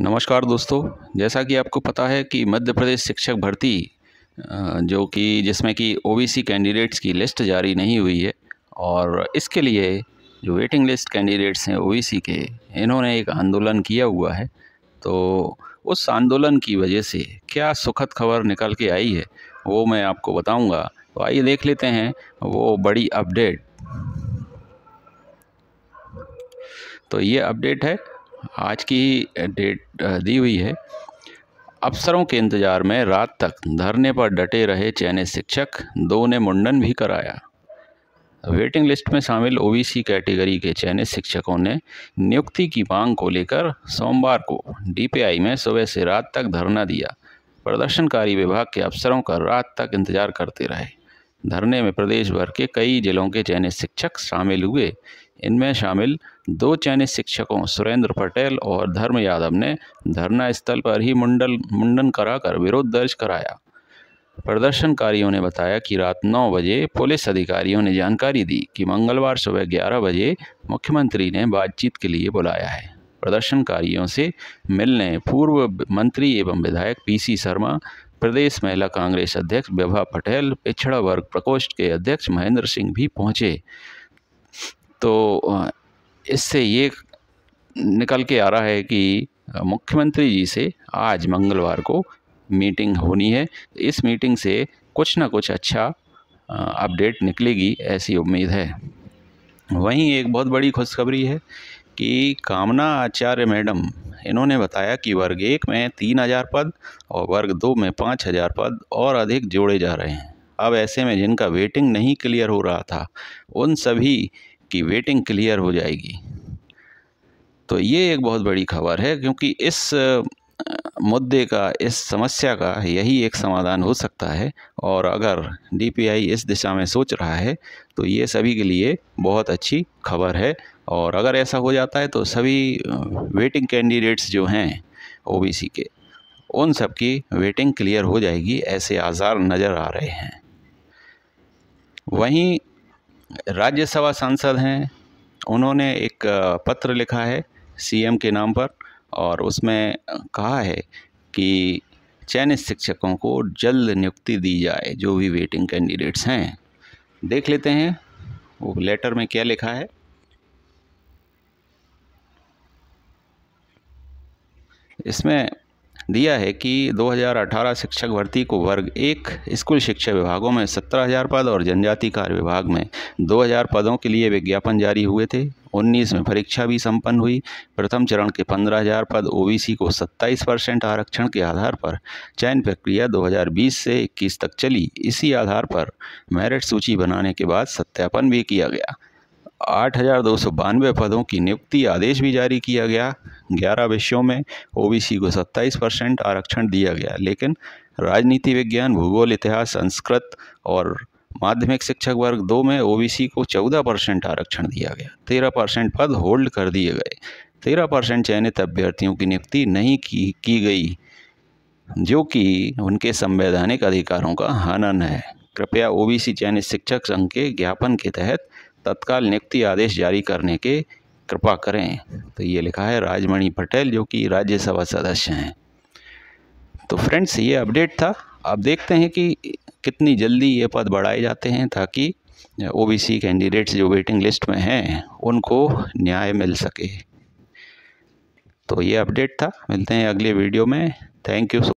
नमस्कार दोस्तों, जैसा कि आपको पता है कि मध्य प्रदेश शिक्षक भर्ती जो कि जिसमें कि ओबीसी कैंडिडेट्स की लिस्ट जारी नहीं हुई है और इसके लिए जो वेटिंग लिस्ट कैंडिडेट्स हैं ओबीसी के, इन्होंने एक आंदोलन किया हुआ है। तो उस आंदोलन की वजह से क्या सुखद खबर निकल के आई है वो मैं आपको बताऊंगा। तो आइए देख लेते हैं वो बड़ी अपडेट। तो ये अपडेट है, आज की डेट दी हुई है। अफसरों के इंतजार में रात तक धरने पर डटे रहे चयनित शिक्षक, 2 ने मुंडन भी कराया। वेटिंग लिस्ट में शामिल ओबीसी कैटेगरी के चयनित शिक्षकों ने नियुक्ति की मांग को लेकर सोमवार को डीपीआई में सुबह से रात तक धरना दिया। प्रदर्शनकारी विभाग के अफसरों का रात तक इंतजार करते रहे। धरने में प्रदेश भर के कई जिलों के चयनित शिक्षक शामिल हुए। इनमें शामिल 2 चयनित शिक्षकों सुरेंद्र पटेल और धर्म यादव ने धरना स्थल पर ही मुंडन कराकर विरोध दर्ज कराया। प्रदर्शनकारियों ने बताया कि रात 9 बजे पुलिस अधिकारियों ने जानकारी दी कि मंगलवार सुबह 11 बजे मुख्यमंत्री ने बातचीत के लिए बुलाया है। प्रदर्शनकारियों से मिलने पूर्व मंत्री एवं विधायक PC शर्मा, प्रदेश महिला कांग्रेस अध्यक्ष विभा पटेल, पिछड़ा वर्ग प्रकोष्ठ के अध्यक्ष महेंद्र सिंह भी पहुँचे। तो इससे ये निकल के आ रहा है कि मुख्यमंत्री जी से आज मंगलवार को मीटिंग होनी है। इस मीटिंग से कुछ ना कुछ अच्छा अपडेट निकलेगी, ऐसी उम्मीद है। वहीं एक बहुत बड़ी खुशखबरी है कि कामना आचार्य मैडम, इन्होंने बताया कि वर्ग 1 में 3000 पद और वर्ग 2 में 5000 पद और अधिक जोड़े जा रहे हैं। अब ऐसे में जिनका वेटिंग नहीं क्लियर हो रहा था उन सभी की वेटिंग क्लियर हो जाएगी। तो ये एक बहुत बड़ी खबर है, क्योंकि इस मुद्दे का, इस समस्या का यही एक समाधान हो सकता है। और अगर डीपीआई इस दिशा में सोच रहा है तो ये सभी के लिए बहुत अच्छी खबर है। और अगर ऐसा हो जाता है तो सभी वेटिंग कैंडिडेट्स जो हैं ओबीसी के, उन सब की वेटिंग क्लियर हो जाएगी, ऐसे आसार नज़र आ रहे हैं। वहीं राज्यसभा सांसद हैं, उन्होंने एक पत्र लिखा है सीएम के नाम पर और उसमें कहा है कि चयनित शिक्षकों को जल्द नियुक्ति दी जाए जो भी वेटिंग कैंडिडेट्स हैं। देख लेते हैं वो लेटर में क्या लिखा है। इसमें दिया है कि 2018 शिक्षक भर्ती को वर्ग 1 स्कूल शिक्षा विभागों में 17000 पद और जनजाति कार्य विभाग में 2000 पदों के लिए विज्ञापन जारी हुए थे। 19 में परीक्षा भी संपन्न हुई। प्रथम चरण के 15000 पद ओबीसी को 27% आरक्षण के आधार पर चयन प्रक्रिया 2020 से 21 तक चली। इसी आधार पर मेरिट सूची बनाने के बाद सत्यापन भी किया गया। 8292 पदों की नियुक्ति आदेश भी जारी किया गया। 11 विषयों में ओबीसी को 27% आरक्षण दिया गया, लेकिन राजनीति विज्ञान, भूगोल, इतिहास, संस्कृत और माध्यमिक शिक्षक वर्ग 2 में ओबीसी को 14% आरक्षण दिया गया। 13% पद होल्ड कर दिए गए। 13% चयनित अभ्यर्थियों की नियुक्ति नहीं की गई, जो कि उनके संवैधानिक अधिकारों का हनन है। कृपया ओबीसी चयनित शिक्षक संघ के ज्ञापन के तहत तत्काल नियुक्ति आदेश जारी करने के कृपा करें। तो ये लिखा है राजमणि पटेल, जो कि राज्यसभा सदस्य हैं। तो फ्रेंड्स, ये अपडेट था। अब देखते हैं कि कितनी जल्दी ये पद बढ़ाए जाते हैं ताकि ओबीसी कैंडिडेट्स जो वेटिंग लिस्ट में हैं उनको न्याय मिल सके। तो ये अपडेट था। मिलते हैं अगले वीडियो में। Thank you.